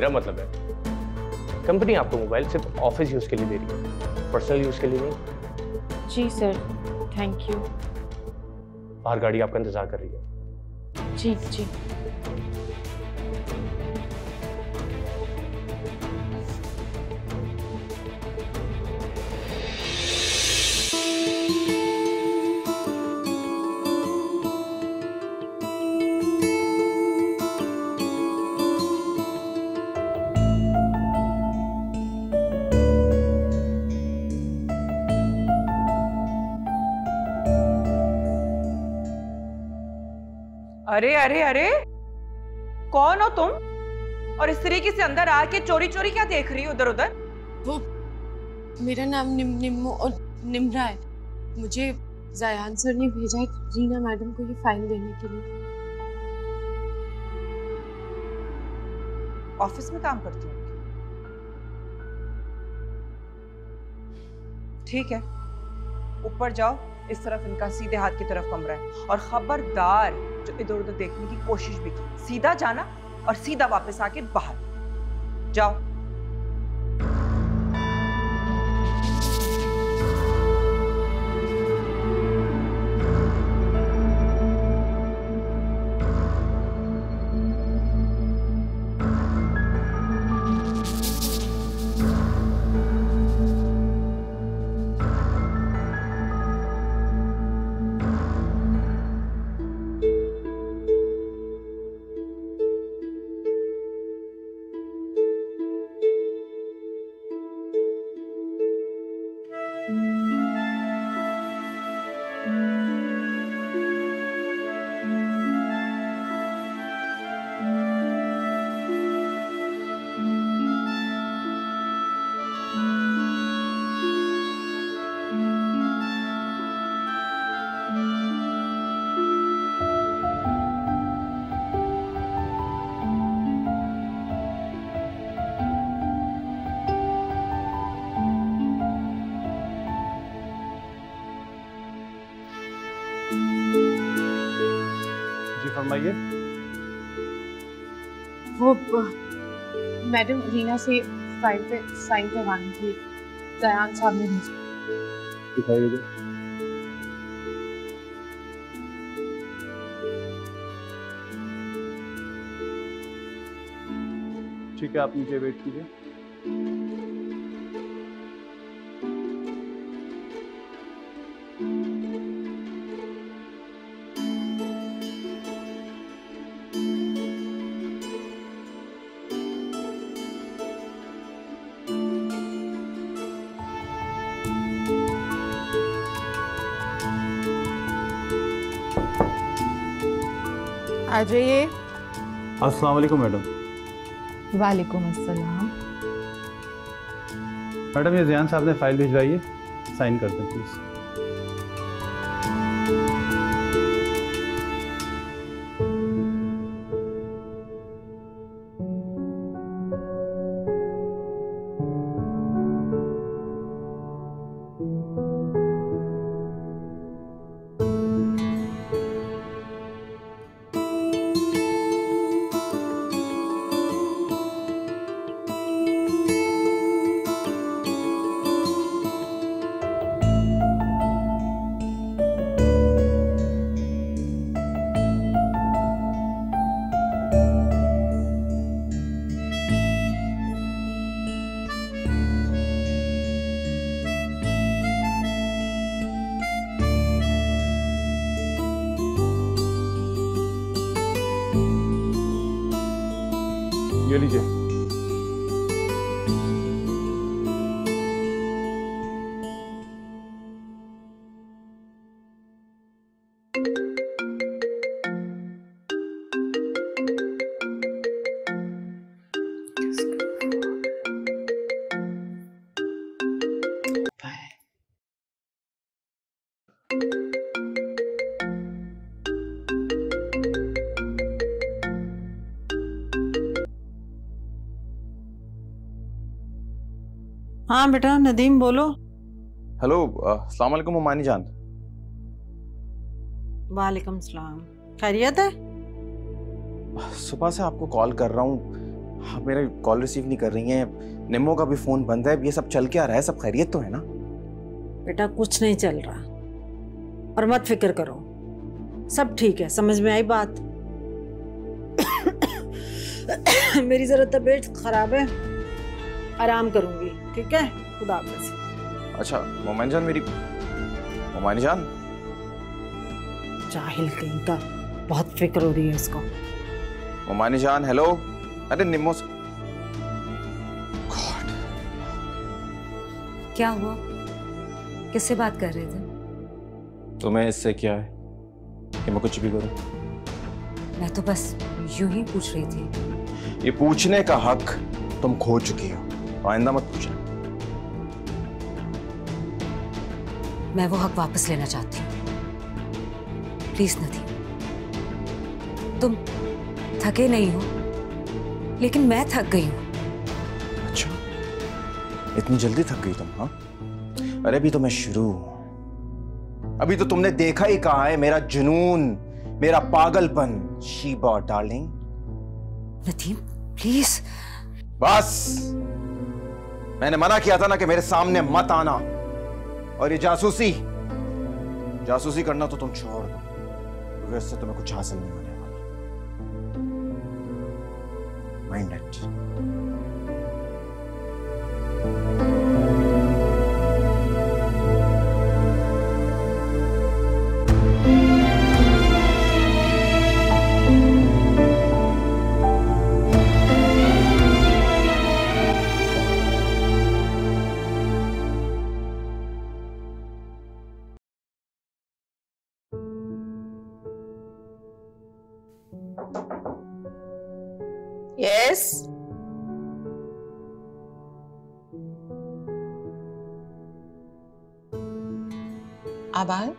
मेरा मतलब है कंपनी आपको मोबाइल सिर्फ ऑफिस यूज के लिए दे रही है, पर्सनल यूज के लिए नहीं। जी सर, थैंक यू। बाहर गाड़ी आपका इंतजार कर रही है। जी जी। अरे अरे अरे, कौन हो तुम और इस तरीके से अंदर आके चोरी चोरी क्या देख रही हो उधर उधर? वो मेरा नाम निम्मो और निम्रा है। मुझे ज़ायान सर ने भेजा है रीना मैडम को ये फाइल देने के लिए। ऑफिस में काम करती हूँ। ठीक है, ऊपर जाओ। इस तरफ इनका सीधे हाथ की तरफ कमरा है, और खबरदार जो इधर उधर देखने की कोशिश भी की, सीधा जाना और सीधा वापस आके बाहर जाओ। वो मैडम रीना से फाइल पे साइन करवानी थी, दयान साहब ने भेजा। ठीक है, आप नीचे वेट कीजिए। आ जाइए। अस्सलाम वालेकुम मैडम। वालेकुम अस्सलाम। मैडम, ये ज़यान साहब ने फाइल भिजवाई है, साइन कर दें प्लीज। ये लीजिए। हाँ बेटा, नदीम बोलो। हेलो, अस्सलाम वालेकुम उमानी जान। वालेकुम सलाम। खैरियत है? सुबह से आपको कॉल कर रहा हूँ, आप मेरा कॉल रिसीव नहीं कर रही हैं, निम्मो का भी फ़ोन बंद है, ये सब चल क्या रहा है? सब खैरियत तो है ना? बेटा कुछ नहीं चल रहा और मत फिक्र करो, सब ठीक है। समझ में आई बात? मेरी ज़रा तबीयत ख़राब है, आराम करूँगी, ठीक है? खुदा हाफ़िज़। अच्छा मोमन जान, मेरी मोमन जान, जाहिल कहीं का, बहुत फिक्र हो रही है इसको। मोमन जान हेलो। अरे निम्मो से गॉड, क्या हुआ? किससे बात कर रहे थे? तुम्हें इससे क्या है कि मैं कुछ भी करूं? मैं तो बस यूं ही पूछ रही थी। ये पूछने का हक तुम खो चुकी हो, आइंदा मत पूछना। मैं वो हक वापस लेना चाहती हूँ। प्लीज नदीम, तुम थके नहीं हो, लेकिन मैं थक गई हूँ। अच्छा, इतनी जल्दी थक गई तुम? हाँ, अरे अभी तो मैं शुरू हूँ। अभी तो तुमने देखा ही कहा है मेरा जुनून, मेरा पागलपन। शीबा डार्लिंग। नदीम प्लीज। बस, मैंने मना किया था ना कि मेरे सामने मत आना। और ये जासूसी जासूसी करना तो तुम छोड़ दो, क्योंकि इससे तुम्हें कुछ हासिल नहीं होने वाला। माइंड आबान,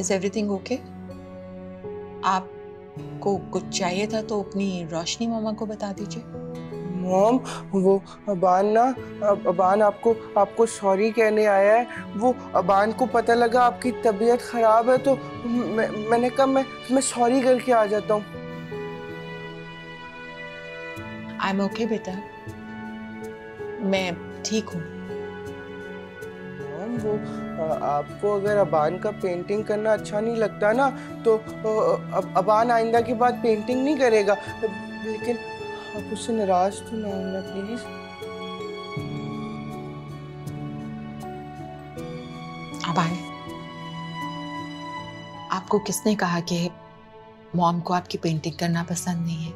इज एवरीथिंग ओके? आपको कुछ चाहिए था तो अपनी रोशनी मामा को बता दीजिए। मॉम, वो आबान ना, आबान आपको आपको सॉरी कहने आया है। वो आबान को पता लगा आपकी तबीयत खराब है, तो मैंने कहा मैं सॉरी करके आ जाता हूँ। आई एम ओके बेटा, मैं ठीक हूँ। वो आपको अगर आबान का पेंटिंग करना अच्छा नहीं लगता ना, तो आबान आइंदा के बाद पेंटिंग नहीं करेगा। लेकिन आप उससे नाराज तो ना होना प्लीज। आबान, आपको किसने कहा कि मॉम को आपकी पेंटिंग करना पसंद नहीं है?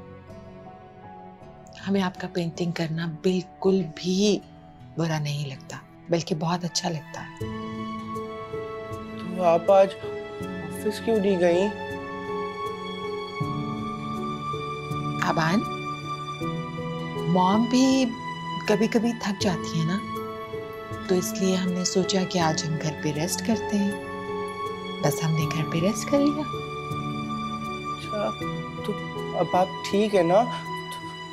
हमें आपका पेंटिंग करना बिल्कुल भी बुरा नहीं लगता, बल्कि बहुत अच्छा लगता है। तो आप आज ऑफिस क्यों नहीं गई? आबान, मॉम भी कभी कभी थक जाती है ना, तो इसलिए हमने सोचा कि आज हम घर पे रेस्ट करते हैं। बस हमने घर पे रेस्ट कर लिया। अच्छा, तो अब आप ठीक है ना?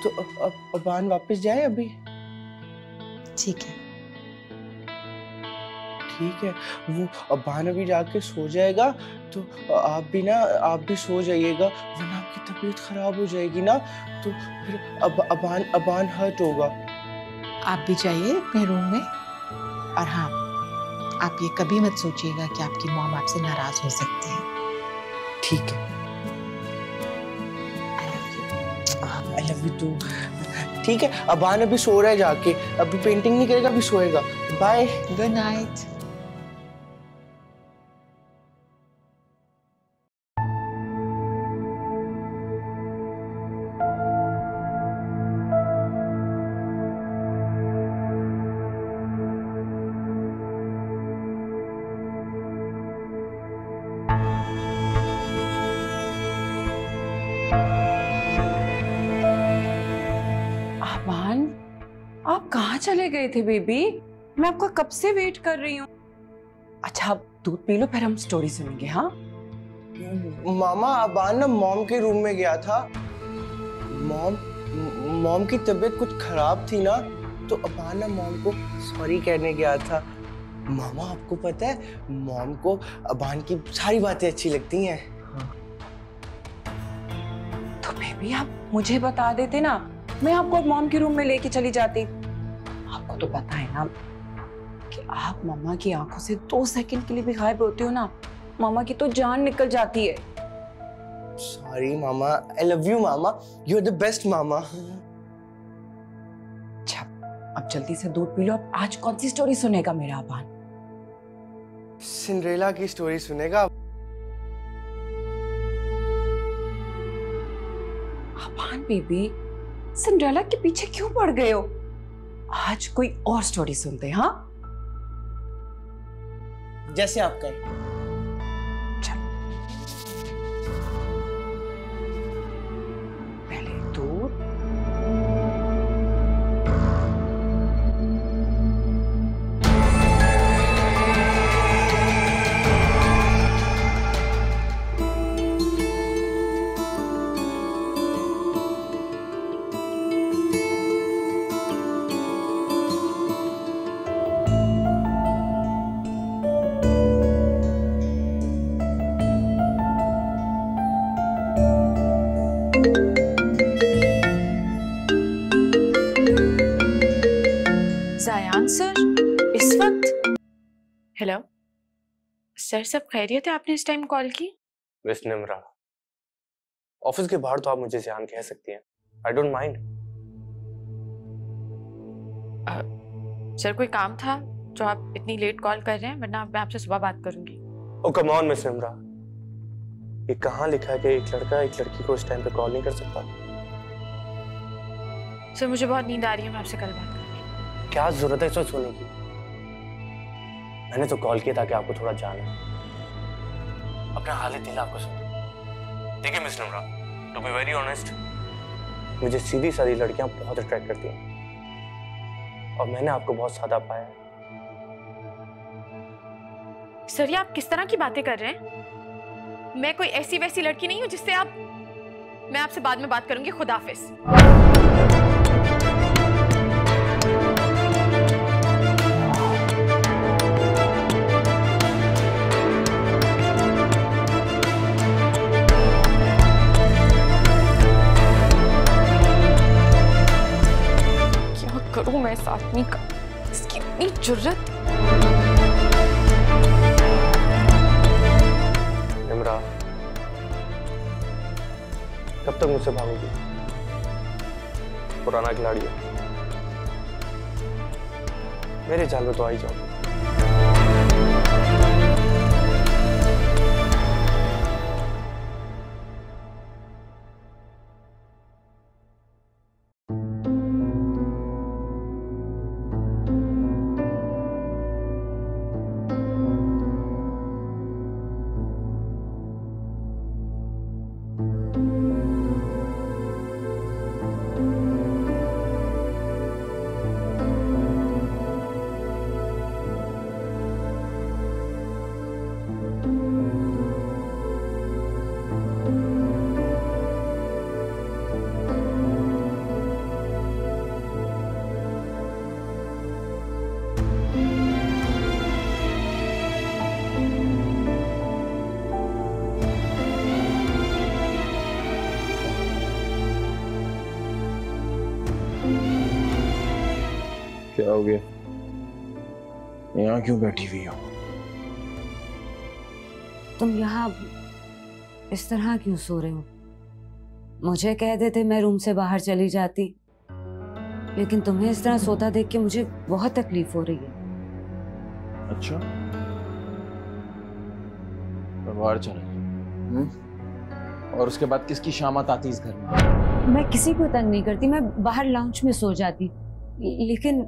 तो अब आबान वापस जाए अभी? ठीक है, ठीक है। वो आबान अभी जाके सो जाएगा, तो आप भी सो जाइएगा, वरना आपकी तबीयत खराब हो जाएगी ना, तो फिर आबान हर्ट होगा। आप भी जाइए अपने रूम में। और हाँ, आप ये कभी मत सोचिएगा कि आपकी मॉम आपसे नाराज हो सकती है, ठीक है? I love you too. ठीक है, आबान अभी सो रहा है जाके, अभी पेंटिंग नहीं करेगा, अभी सोएगा। Bye, good night. चले गए थे बेबी, मैं आपका कब से वेट कर रही हूँ। अच्छा आप दूध पी लो, फिर हम स्टोरी सुनेंगे। हाँ मामा, आबान ना मॉम के रूम में गया था। मॉम की तबीयत कुछ खराब थी ना, तो आबान ना मॉम को सॉरी कहने गया था। मामा आपको पता है, मॉम को आबान की सारी बातें अच्छी लगती हैं। हाँ। तो बेबी आप मुझे बता देते ना, मैं आपको मॉम के रूम में लेके चली जाती। आपको तो पता है ना कि आप मम्मा की आंखों से 2 सेकंड के लिए भी गायब होते हो ना, मामा की तो जान निकल जाती है। Sorry, Mama. I love you, Mama. You're the best, Mama. अच्छा, अब जल्दी से दूध पी लो। अब आज कौन सी स्टोरी सुनेगा मेरा आबान? सिंड्रेला की स्टोरी सुनेगा। आबान बेबी, सिंड्रेला के पीछे क्यों पड़ गए हो? आज कोई और स्टोरी सुनते हैं, हाँ? जैसे आप कहें। हेलो सर, सब खैरियत है? आपने इस टाइम कॉल की? मिस निम्रा, ऑफिस के बाहर तो आप मुझे ज़यान कह सकती हैं, आई डोंट माइंड। सर कोई काम था जो आप इतनी लेट कॉल कर रहे हैं, वरना मैं आपसे सुबह बात करूंगी। Oh come on miss Nimra, ये कहाँ लिखा है कि एक लड़का एक लड़की को इस टाइम पे कॉल नहीं कर सकता? सर मुझे बहुत नींद आ रही है, मैं आपसे कल बात करूंगी। क्या जरूरत है सोच होने की? मैंने तो कॉल किया ताकि आपको थोड़ा जाने, अपना हाल दिल आपको सुन। देखिए miss Nimra, to be very honest, मुझे सीधी सारी लड़कियां बहुत अट्रैक्ट करती हैं और मैंने आपको बहुत सादा पाया है। सर ये आप किस तरह की बातें कर रहे हैं? मैं कोई ऐसी वैसी लड़की नहीं हूँ जिससे आप... मैं आपसे बाद में बात करूंगी, खुदा हाफिज। मैं इस आदमी का, इसकी इतनी जुर्रत। निम्रा, कब तक मुझसे भागोगी? पुराना खिलाड़ी हो, मेरे जाल में तो आ ही जाओ। हो गया, यहाँ क्यों बैठी हुई हो तुम? यहाँ इस तरह क्यों सो रहे हो? मुझे कह देते, मैं रूम से बाहर चली जाती, लेकिन तुम्हें इस तरह सोता देख के मुझे बहुत तकलीफ हो रही है। अच्छा मैं बाहर चला गया और उसके बाद किसकी शामत आती इस घर में? मैं किसी को तंग नहीं करती, मैं बाहर लाउंज में सो जाती, लेकिन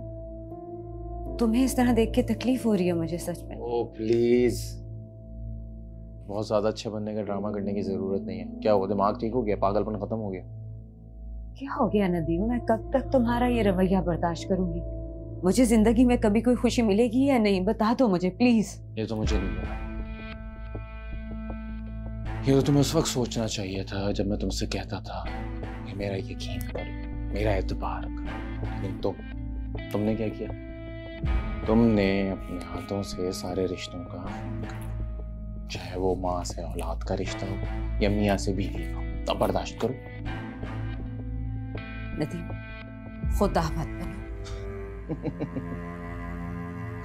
तुम्हें इस तरह देख के तकलीफ हो रही है मुझे सच में। ओ प्लीज, बहुत ज्यादा अच्छे बनने का ड्रामा करने की जरूरत नहीं है। क्या हुआ, दिमाग ठीक हो गया? पागलपन खत्म हो गया? क्या हो गया नदीम, मैं कब तक तुम्हारा ये रवैया बर्दाश्त करूंगी? मुझे जिंदगी में कभी कोई खुशी मिलेगी या नहीं, बता दो मुझे प्लीज। ये तो मुझे नहीं पता, ये तो तुम्हें उस वक्त सोचना चाहिए था जब मैं तुमसे कहता था कि मेरा यकीन कर, मेरा एतबार कर, लेकिन तुमने क्या किया? तुमने अपने हाथों से सारे रिश्तों का, चाहे वो माँ से औलाद का रिश्ता हो या मियाँ से बीवी का, तब बर्दाश्त करो। नदीम, खुदा मत बनो।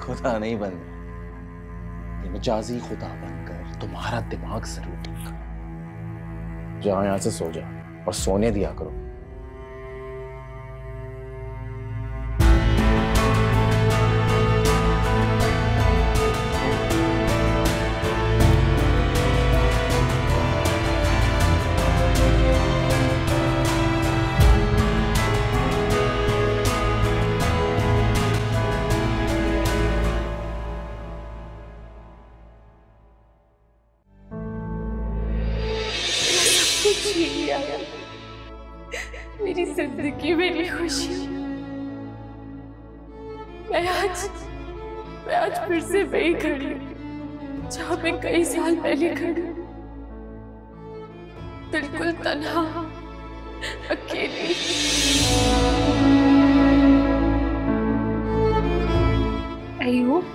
खुदा नहीं बनना, ये मजाजी खुदा बनकर तुम्हारा दिमाग जरूर टिका। जहां यहां से सो जा और सोने दिया करो। मैं आज फिर से वही खड़ी हूँ जहाँ मैं कई साल पहले खड़ी हूँ, बिल्कुल तन्हा, अकेली। अय्यूब,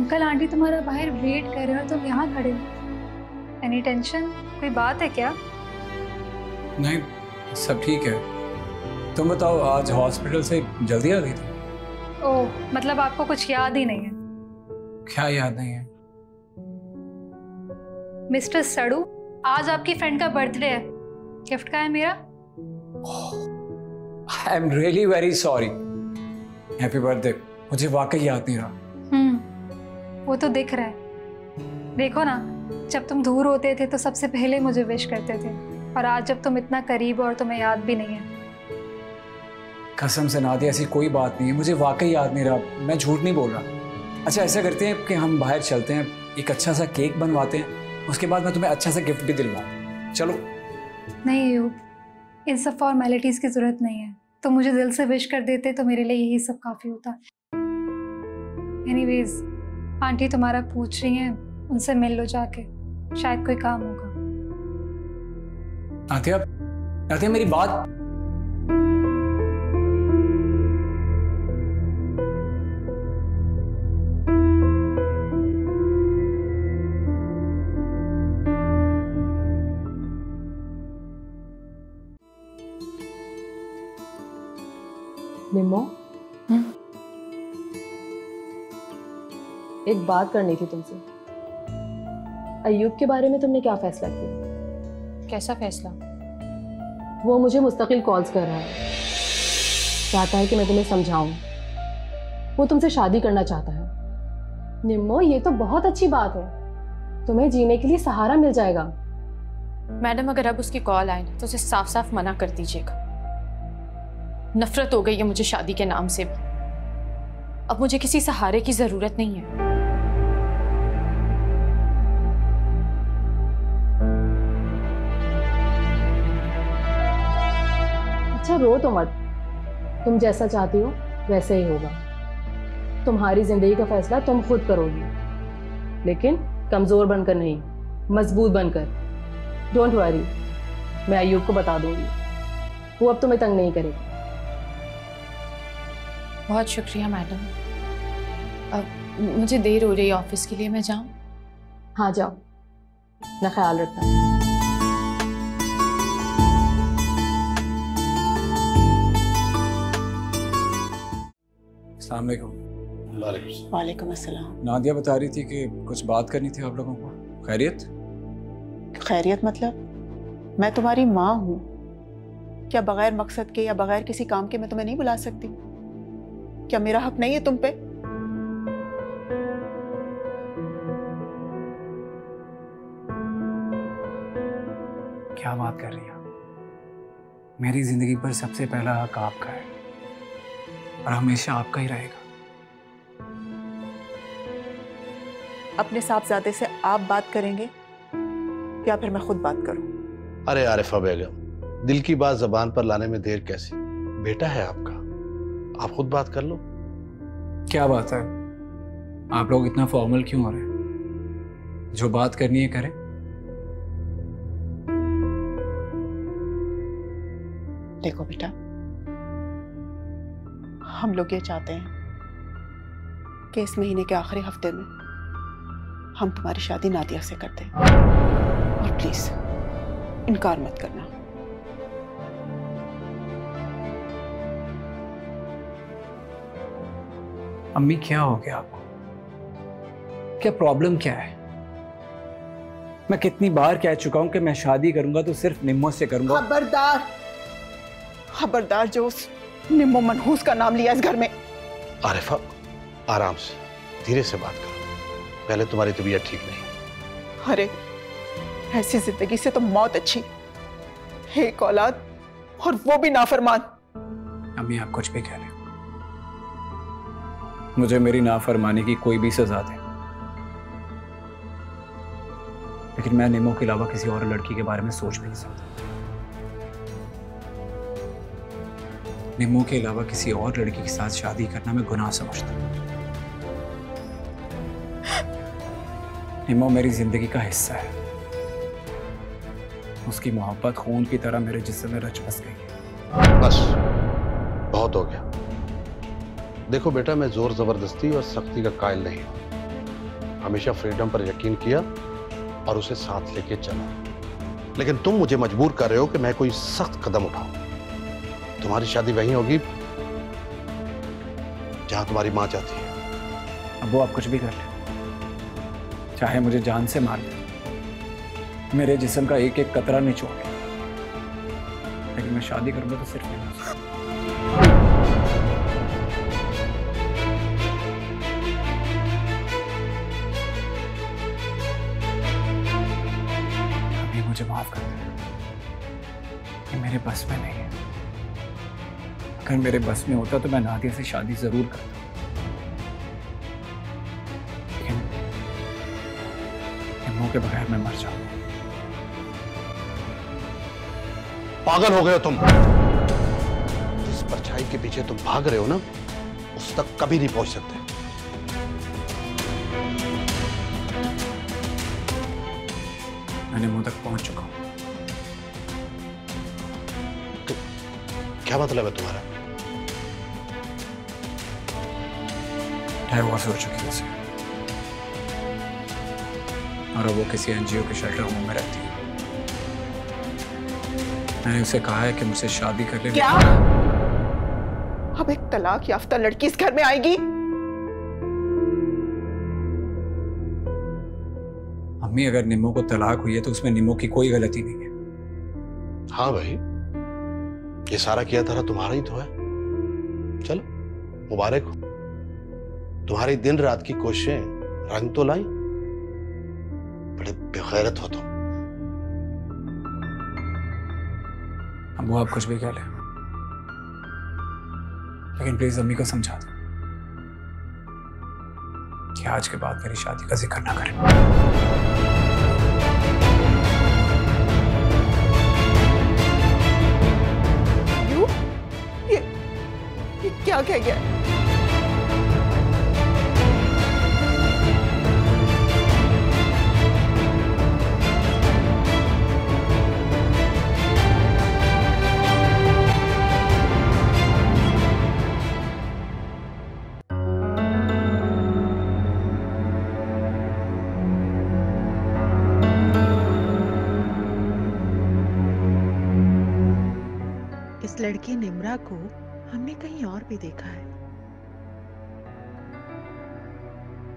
अंकल आंटी तुम्हारा बाहर वेट कर रहे हो, तुम यहाँ खड़े हो। एनी टेंशन, कोई बात है क्या? नहीं, सब ठीक है। तुम बताओ, आज हॉस्पिटल से जल्दी आ गई थी? ओह, मतलब आपको कुछ याद ही नहीं है? क्या याद नहीं है? मिस्टर सड़ू, आज आपकी फ्रेंड का बर्थडे है, गिफ्ट का है मेरा। I am really very sorry. Happy birthday. मुझे वाकई याद नहीं रहा। वो तो दिख रहा है। देखो ना, जब तुम दूर होते थे तो सबसे पहले मुझे विश करते थे, और आज जब तुम इतना करीब हो और तुम्हें याद भी नहीं है। कसम से नादिया, ऐसी कोई बात नहीं है, मुझे वाकई याद नहीं रहा, मैं झूठ नहीं बोल रहा। अच्छा, ऐसा करते हैं कि हम बाहर चलते हैं, एक अच्छा सा केक बनवाते हैं, उसके बाद मैं तुम्हें अच्छा सा गिफ्ट भी दिलवाऊँ। चलो। नहीं अय्यूब, इन सब फॉर्मेलिटीज़ की ज़रूरत नहीं है। तो मुझे दिल से विश कर देते तो मेरे लिए यही सब काफ़ी होता। एनीवेज, आंटी तुम्हारा पूछ रही हैं, उनसे मिल लो जाके, शायद कोई काम होगा। नादिया, नादिया मेरी बात। निम्मो, एक बात करनी थी तुमसे। अय्यूब के बारे में तुमने क्या फैसला किया? कैसा फैसला? वो मुझे मुस्तकिल कॉल्स कर रहा है, चाहता है कि मैं तुम्हें समझाऊं। वो तुमसे शादी करना चाहता है। निम्मो, ये तो बहुत अच्छी बात है, तुम्हें जीने के लिए सहारा मिल जाएगा। मैडम, अगर अब उसकी कॉल आए ना तो उसे साफ साफ मना कर दीजिएगा। नफरत हो गई है मुझे शादी के नाम से भी। अब मुझे किसी सहारे की जरूरत नहीं है। अच्छा, रो तो मत, तुम जैसा चाहती हो वैसे ही होगा। तुम्हारी जिंदगी का फैसला तुम खुद करोगी, लेकिन कमजोर बनकर नहीं, मजबूत बनकर। डोंट वरी, मैं अय्यूब को बता दूंगी, वो अब तुम्हें तंग नहीं करेगी। बहुत शुक्रिया मैडम। अब मुझे देर हो रही है ऑफिस के लिए, मैं जाऊं? हाँ जाओ, अपना ख्याल रखना। वालेकुम। वालेकुम अस्सलाम। नादिया बता रही थी कि कुछ बात करनी थी आप लोगों को। खैरियत? खैरियत मतलब? मैं तुम्हारी माँ हूँ, क्या बगैर मकसद के या बगैर किसी काम के मैं तुम्हें नहीं बुला सकती? क्या मेरा हक नहीं है तुम पे? क्या बात कर रही हो? मेरी जिंदगी पर सबसे पहला हक आपका है और हमेशा आपका ही रहेगा। अपने साहबजादे से आप बात करेंगे या फिर मैं खुद बात करूं? अरे आरिफा बेगम, दिल की बात जुबान पर लाने में देर कैसी? बेटा है आपका, आप खुद बात कर लो। क्या बात है, आप लोग इतना फॉर्मल क्यों हो रहे हैं? जो बात करनी है करें। देखो बेटा, हम लोग ये चाहते हैं कि इस महीने के आखिरी हफ्ते में हम तुम्हारी शादी नादिया से कर दें, और प्लीज इनकार मत करना। अम्मी क्या हो गया आपको? क्या प्रॉब्लम क्या है? मैं कितनी बार कह चुका हूं कि मैं शादी करूंगा तो सिर्फ निम्मो से करूंगा। खबरदार, खबरदार जो उस निम्मो मनहूस का नाम लिया इस घर में। आरिफा आराम से धीरे से बात करो, पहले तुम्हारी तबीयत ठीक नहीं। अरे ऐसी जिंदगी से तो मौत अच्छी, एक औलाद और वो भी नाफरमान। अम्मी आप कुछ भी कह रहे हो, मुझे मेरी नाफरमानी की कोई भी सजा दे, लेकिन मैं निम्मो के अलावा किसी और लड़की के बारे में सोच भी नहीं सकता। निम्मो के अलावा किसी और लड़की के साथ शादी करना मैं गुनाह समझता हूँ। निम्मो मेरी जिंदगी का हिस्सा है, उसकी मोहब्बत खून की तरह मेरे जिस्म में रच बस गई है। बस बहुत हो गया। देखो बेटा, मैं जोर जबरदस्ती और सख्ती का कायल नहीं हूं। हमेशा फ्रीडम पर यकीन किया और उसे साथ लेके चला, लेकिन तुम मुझे मजबूर कर रहे हो कि मैं कोई सख्त कदम उठाऊं। तुम्हारी शादी वहीं होगी जहां तुम्हारी मां चाहती है। अब वो आप कुछ भी कर ले, चाहे मुझे जान से मार ले, मेरे जिस्म का एक एक कतरा नहीं छोड़े, लेकिन मैं शादी करूंगा तो सिर्फ नहीं। अभी मुझे माफ कर दे, ये मेरे बस में नहीं है। अगर मेरे बस में होता तो मैं नादिया से शादी जरूर करता, लेकिन निम्मो के बगैर मैं मर जाऊंगा। पागल हो गए हो तुम। जिस परछाई के पीछे तुम भाग रहे हो ना, उस तक कभी नहीं पहुंच सकते। मैं निम्मो तक पहुंच चुका हूं। क्या मतलब है तुम्हारा? डाइवोर्स हो चुकी है उसे, और अब वो किसी एनजीओ के शेल्टर होम में रहती है। मैंने उसे कहा है कि मुझसे शादी कर ले। क्या? अब एक तलाक याफ्ता लड़की इस घर में आएगी? अम्मी अगर निम्मो को तलाक हुई है तो उसमें निम्मो की कोई गलती नहीं है। हाँ भाई, ये सारा किया तारा तुम्हारा ही तो है। चलो मुबारक हो, तुम्हारी दिन रात की कोशिशें रंग तो लाई। बड़े बेगैरत हो तुम। अब वो आप कुछ भी कह ले, लेकिन प्लीज अम्मी को समझा दो कि आज के बाद मेरी शादी का जिक्र ना करें। क्या कह गया? इस लड़की निम्रा को हमने कहीं और भी देखा है,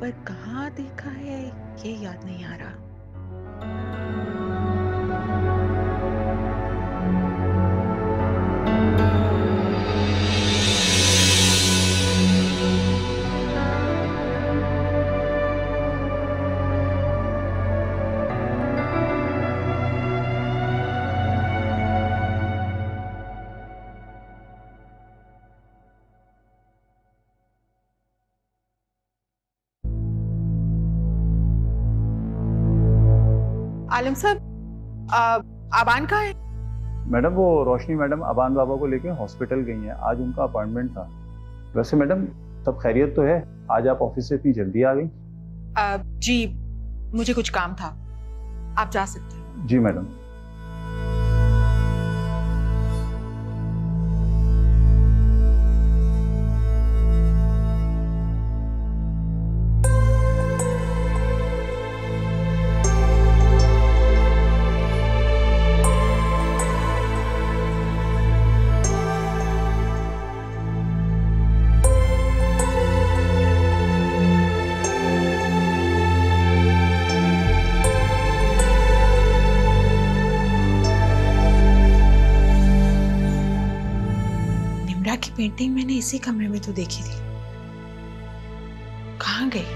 पर कहाँ देखा है ये याद नहीं आ रहा। आलम साहब, आबान कहाँ है? मैडम वो रोशनी मैडम आबान बाबा को लेके हॉस्पिटल गई हैं, आज उनका अपॉइंटमेंट था। वैसे मैडम सब खैरियत तो है? आज आप ऑफिस से इतनी जल्दी आ गई? जी मुझे कुछ काम था, आप जा सकते हैं। जी मैडम। पेंटिंग मैंने इसी कमरे में तो देखी थी, कहाँ गई?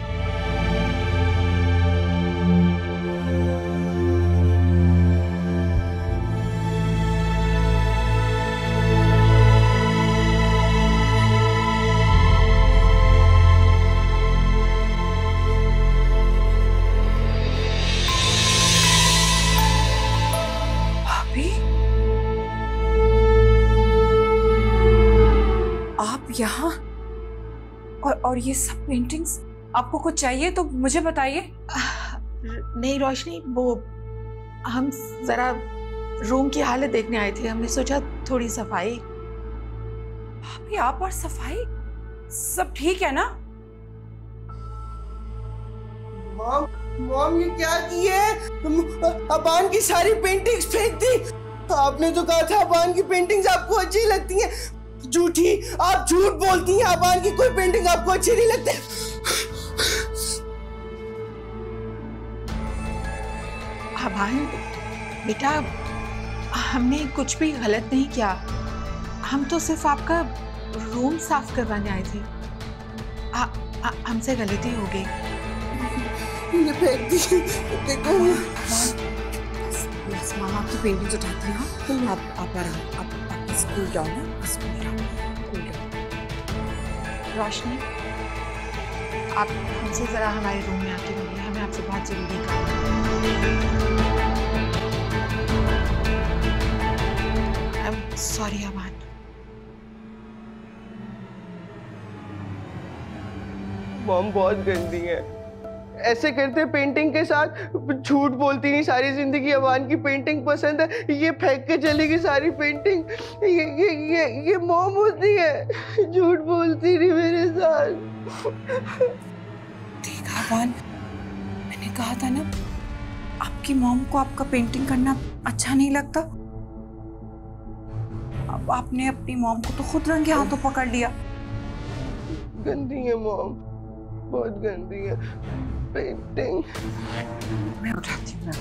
यहाँ और ये सब पेंटिंग्स, आपको कुछ चाहिए तो मुझे बताइए। नहीं रोशनी, वो हम जरा रूम की हालत देखने आए थे, हमने सोचा थोड़ी सफाई। भाभी आप और सफाई, सब ठीक है ना? मॉम ये क्या की है? अबान की सारी पेंटिंग्स फेंक दी। आपने तो कहा था अबान की पेंटिंग्स आपको अच्छी लगती हैं। झूठी, आप झूठ बोलती हैं। अबान की कोई पेंटिंग आपको अच्छी नहीं लगती। अबान बेटा, हमने कुछ भी गलत नहीं किया, हम तो सिर्फ आपका रूम साफ करवाने आए थे। हमसे गलती हो गई। देखो मामा, आप तो पेंटिंग्स उठाती हो। तुम आप स्कूल जाओ ना, स्कूल जाओ। रोशनी आप हमसे जरा हमारे रूम में आके मिलिए, हमें आपसे बहुत जरूरी काम है। I am sorry Aban. Mom बहुत गंदी है, ऐसे करते पेंटिंग के साथ। झूठ बोलती नहीं सारी जिंदगी। अबान की पेंटिंग पसंद है, ये फेंक के चली गई सारी पेंटिंग। ये मॉम होती है, झूठ बोलती नहीं मेरे साथ। देखा अबान, मैंने कहा था ना आपकी मॉम को आपका पेंटिंग करना अच्छा नहीं लगता। अब आपने अपनी मॉम को तो खुद रंगे हाथों पकड़ लिया। गंदी है मॉम, बहुत गंदी है पेंटिंग। मैं उठाती हूँ, मैं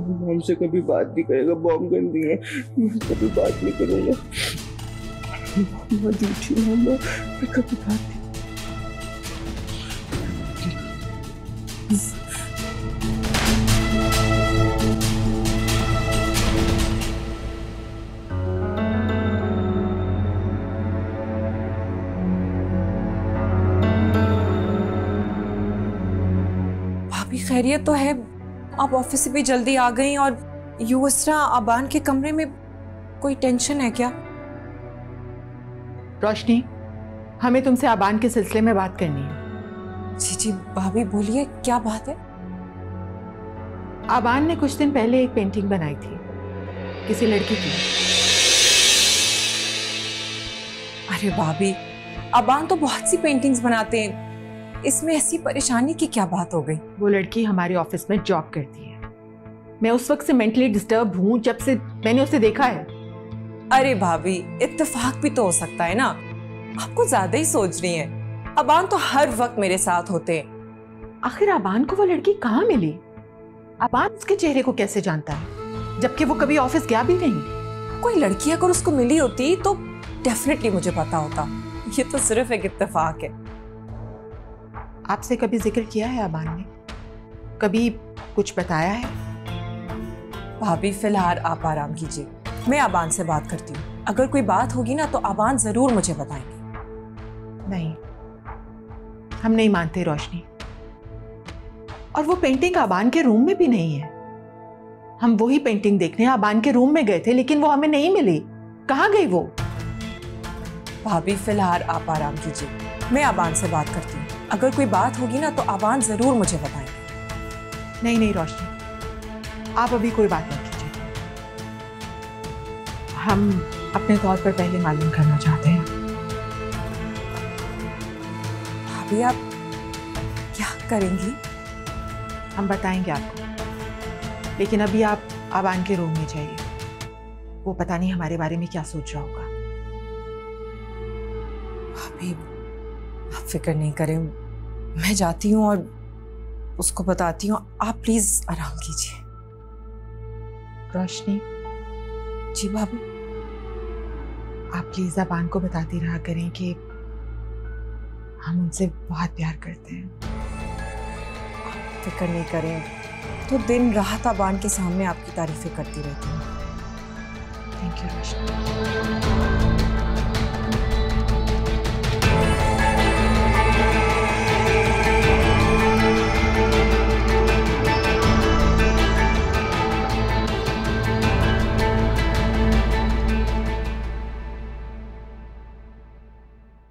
मॉम से कभी बात नहीं करेगा। बॉम गंदी है, कभी बात नहीं करूँगा। बहुत झूठी मॉम, मैं कभी बात नहीं। खैरियत तो है? आप ऑफिस से भी जल्दी आ गई और यूसरा अबान के कमरे में कोई टेंशन है क्या? रोशनी, हमें तुमसे अबान के सिलसिले में बात करनी है। जी जी भाभी बोलिए, क्या बात है? अबान ने कुछ दिन पहले एक पेंटिंग बनाई थी किसी लड़की की। अरे भाभी, अबान तो बहुत सी पेंटिंग्स बनाते हैं, इसमें ऐसी परेशानी की क्या बात हो गई? वो लड़की हमारे ऑफिस में जॉब करती है। मैं उस वक्त से मेंटली डिस्टर्ब हूँ जब से मैंने उसे देखा है। अरे भाभी, इत्तेफाक भी तो हो सकता है ना, आपको ज्यादा ही सोच रही है। अबान तो हर वक्त मेरे साथ होते हैं। आखिर अबान को वो लड़की कहाँ मिली? अबान उसके चेहरे को कैसे जानता है जबकि वो कभी ऑफिस गया भी नहीं? कोई लड़की अगर उसको मिली होती तो डेफिनेटली मुझे पता होता। ये तो सिर्फ एक इत्तेफाक है। आपसे कभी जिक्र किया है अबान ने? कभी कुछ बताया है? भाभी फिलहाल आप आराम कीजिए, मैं अबान से बात करती हूँ। अगर कोई बात होगी ना तो अबान जरूर मुझे बताएंगे। नहीं, हम नहीं मानते रोशनी। और वो पेंटिंग अबान के रूम में भी नहीं है। हम वही पेंटिंग देखने अबान के रूम में गए थे लेकिन वो हमें नहीं मिली। कहाँ गई वो? भाभी फिलहाल आप आराम कीजिए, मैं अबान से बात करती हूँ। अगर कोई बात होगी ना तो अबान जरूर मुझे बताएंगे। नहीं नहीं रोशनी, आप अभी कोई बात नहीं कीजिए। हम अपने तौर पर पहले मालूम करना चाहते हैं। भाभी आप क्या करेंगी? हम बताएंगे आपको, लेकिन अभी आप अबान के रूम में जाइए। वो पता नहीं हमारे बारे में क्या सोच रहा होगा। भाभी फिक्र नहीं करें, मैं जाती हूँ और उसको बताती हूँ। आप प्लीज आराम कीजिए। रोशनी जी भाभी, आप प्लीज आबान को बताती रहा करें कि हम उनसे बहुत प्यार करते हैं। आप फिक्र नहीं करें, तो दिन रात आबान के सामने आपकी तारीफें करती रहती हूँ। Thank you Roshni.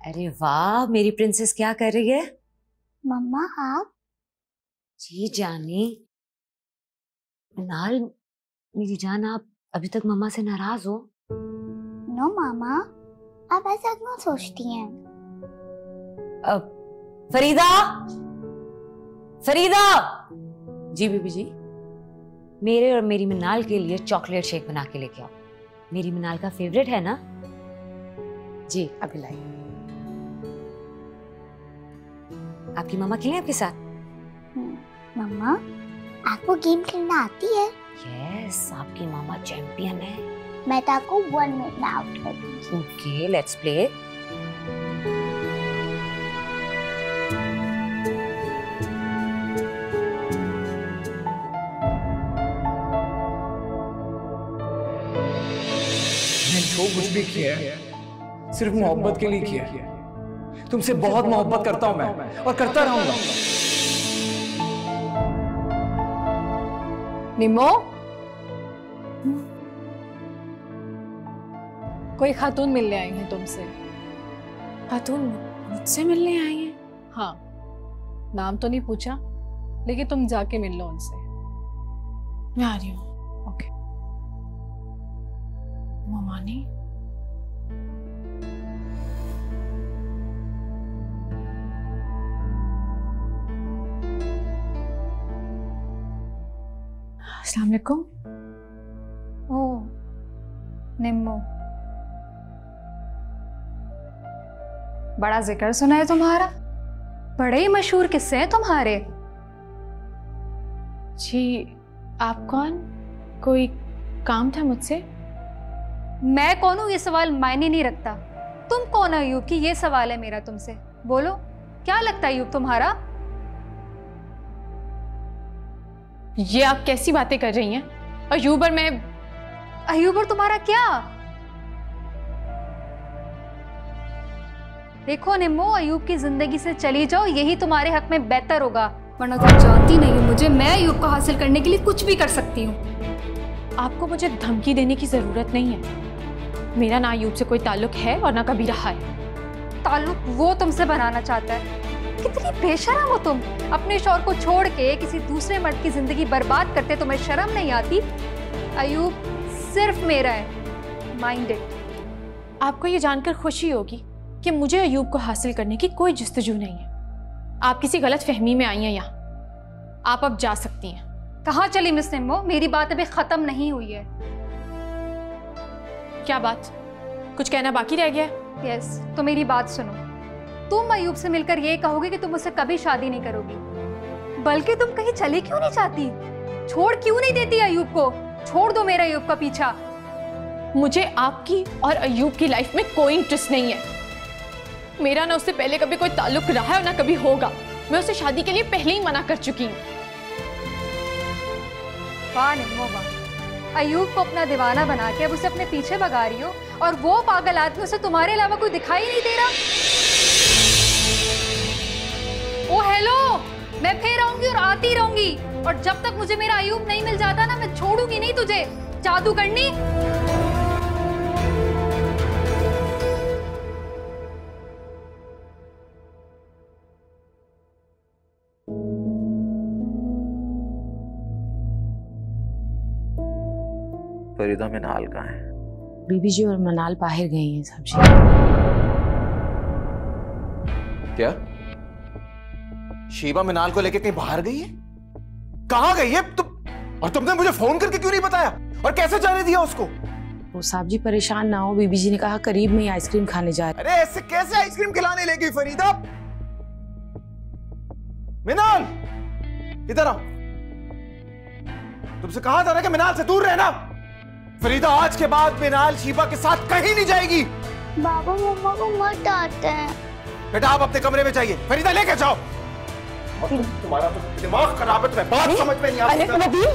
अरे वाह, मेरी प्रिंसेस क्या कर रही है? मम्मा आप? जी जानी। मिनाल मेरी जान, आप अभी तक मम्मा से नाराज हो? नो मामा, आप ऐसा क्यों सोचती हैं? फरीदा, फरीदा। जी बीबी जी। मेरे और मेरी मिनाल के लिए चॉकलेट शेक बना के लेके आओ। मेरी मिनाल का फेवरेट है ना। जी अभी लाइए। आपकी मामा खेलें आपके साथ? मामा, आपको गेम खेलना आती है? यस, आपकी मामा चैंपियन है। मैं तो आपको 1 मिनट में आउट कर दूंगी। Okay, let's play. मैं जो कुछ भी किया है सिर्फ मोहब्बत के लिए किया है। तुमसे बहुत मोहब्बत करता हूं मैं और करता रहूंगा। निमो, कोई खातून मिलने आई है तुमसे। खातून मुझसे मिलने आई है? हाँ, नाम तो नहीं पूछा, लेकिन तुम जाके मिल लो उनसे। मैं आ रही हूँ। ओके। ममानी अस्सलाम वालेकुम। ओ निम्मो, बड़ा जिक्र सुना है तुम्हारा। बड़े ही मशहूर किस्से हैं तुम्हारे। जी आप कौन? कोई काम था मुझसे? मैं कौन हूँ ये सवाल मायने नहीं रखता। तुम कौन हो अयूब, की ये सवाल है मेरा तुमसे। बोलो क्या लगता है अयूब तुम्हारा? ये आप कैसी बातें कर रही हैं? अयूब और मैं? अयूब और तुम्हारा क्या? देखो निम्मो, अयूब की जिंदगी से चली जाओ, यही तुम्हारे हक में बेहतर होगा। वरना तुम जानती नहीं हो मुझे, मैं अयूब को हासिल करने के लिए कुछ भी कर सकती हूँ। आपको मुझे धमकी देने की जरूरत नहीं है। मेरा ना अयूब से कोई ताल्लुक है और ना कभी रहा है। ताल्लुक वो तुमसे बनाना चाहता है। कितनी बेशर्म हो तुम। अपने शौहर को छोड़ के किसी दूसरे मर्द की जिंदगी बर्बाद करते तुम्हें शर्म नहीं आती? अयूब सिर्फ मेरा है, माइंड इट। आपको ये जानकर खुशी होगी कि मुझे अयूब को हासिल करने की कोई जस्तजू नहीं है। आप किसी गलत फहमी में आई हैं यहाँ। आप अब जा सकती हैं। कहाँ चली मिस निम्मो, मेरी बात अभी खत्म नहीं हुई है। क्या बात, कुछ कहना बाकी रह गया? यस, तो मेरी बात सुनो। तुम अयूब से मिलकर ये कहोगे कि तुम उससे कभी शादी नहीं करोगी, बल्कि तुम कहीं चली क्यों नहीं जाती? छोड़ क्यों नहीं देती अयूब को? छोड़ दो मेरा अयूब का पीछा। मुझे आपकी और अयूब की लाइफ में कोई इंटरेस्ट नहीं है। मेरा ना उससे पहले कभी कोई ताल्लुक रहा है और ना कभी होगा। मैं उसे शादी के लिए पहले ही मना कर चुकी हूँ। अयूब को अपना दीवाना बना के अब उसे अपने पीछे भगा रही हो, और वो पागल आदमी उसे तुम्हारे अलावा कोई दिखाई नहीं दे रहा। ओ हेलो, मैं फिर आऊंगी और आती रहूंगी, और जब तक मुझे मेरा अयूब नहीं मिल जाता ना, मैं छोड़ूंगी नहीं तुझे। जादू करनी। फरीदा मिनाल कहाँ है? बीबी जी और मिनाल बाहर गई हैं साहब जी। क्या शिबा मिनाल को लेके कहीं बाहर गई है? कहाँ गई है तुम? और तुमने मुझे फोन करके क्यों नहीं बताया? और कैसे जाने दिया उसको? वो साहब जी परेशान ना हो, बीबी जी ने कहा करीब में आइसक्रीम खाने जा रहे। अरे ऐसे कैसे आइसक्रीम खिलाने ले गई फरीदा? मिनाल इधर आओ। तुमसे कहा था ना कि मिनाल से दूर रहना। फरीदा आज के बाद मिनाल शीबा के साथ कहीं नहीं जाएगी। बाबा मम्मा को मत डांटते हैं। बेटा आप अपने कमरे में जाइए, फरीदा लेके जाओ। तुम्हारा तो दिमाग खराब है, तुम्हें बात समझ में नहीं आ रही। नदीम,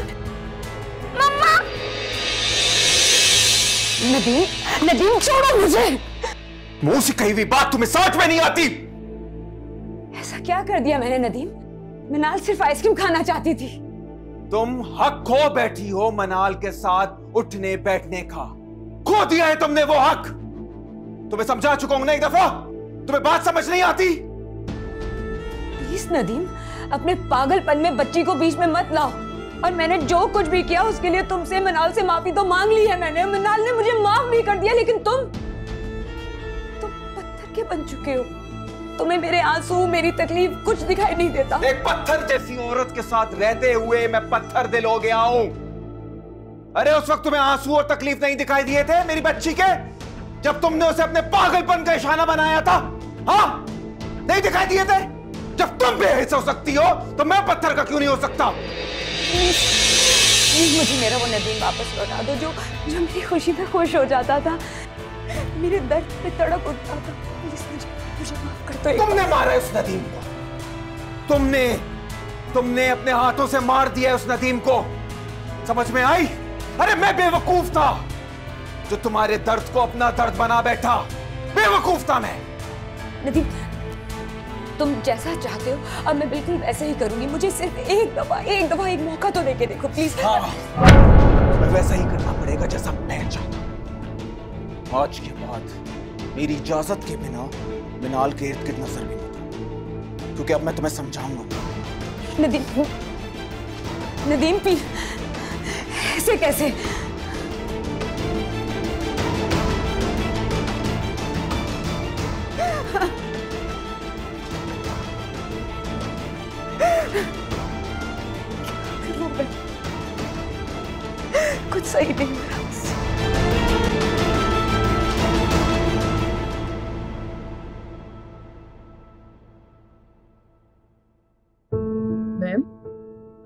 मम्मा, नदीम, नदीम छोड़ो मुझे। मुंह से कही हुई बात तुम्हें समझ में नहीं आती। ऐसा क्या कर दिया मैंने नदीम? मिनाल सिर्फ आइसक्रीम खाना चाहती थी। तुम हक खो बैठी हो मिनाल के साथ उठने बैठने का। खो दिया है तुमने वो हक। तुम्हें समझा चुका हूं ना एक दफा, तुम्हें बात समझ नहीं आती। प्लीज नदीम, अपने पागलपन में बच्ची को बीच में मत लाओ। और मैंने जो कुछ भी किया उसके लिए तुमसे, मिनाल से माफी तो मांग ली है मैंने। मिनाल ने मुझे माफ भी कर दिया, लेकिन तुम पत्थर के बन चुके हो। तुम्हें मेरे आंसू, मेरी तकलीफ कुछ दिखाई नहीं देता। एक पत्थर जैसी औरत के साथ रहते हुए मैं पत्थर दिल हो गया हूं। अरे उस वक्त तुम्हें आंसू और तकलीफ नहीं दिखाई दिए थे मेरी बच्ची के, जब तुमने उसे अपने पागलपन का निशाना बनाया था? हाँ, नहीं दिखाई दिए थे? जब तुम बेहस हो सकती हो तो मैं पत्थर का क्यों नहीं हो सकता? प्लीज मुझे मेरा वो नदीम वापस लौटा दो जो मेरी खुशी में खुश हो जाता था, मेरे दर्द में तड़प उठता था। तुमने मारा है उस नदीम को, तुमने अपने हाथों से मार दिया है उस नदीम को। समझ में आई? अरे मैं बेवकूफ था जो तुम्हारे दर्द को अपना दर्द बना बैठा। बेवकूफ था मैं। नदीम, तुम जैसा चाहते हो अब मैं बिल्कुल वैसे ही करूंगी। मुझे सिर्फ एक मौका तो देके देखो प्लीज। हाँ, तुम्हें वैसा ही करना पड़ेगा जैसा मैं चाहता हूं। आज के बाद मेरी इजाजत के बिना मिनाल के इर्द गिर्द नजर भी नहीं, क्योंकि अब मैं तुम्हें समझाऊंगा। नदीम, नदीम पी, ऐसे कैसे? कुछ सही नहीं हो रहा।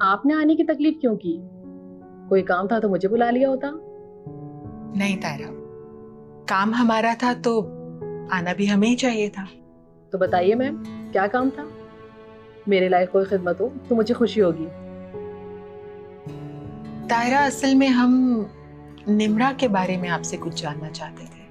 आपने आने की तकलीफ क्यों की? कोई काम था तो मुझे बुला लिया होता। नहीं तायरा, काम हमारा था तो आना भी हमें ही चाहिए था। तो बताइए मैम, क्या काम था? मेरे लायक कोई खिदमत हो तो मुझे खुशी होगी। तायरा, असल में हम निम्रा के बारे में आपसे कुछ जानना चाहते थे।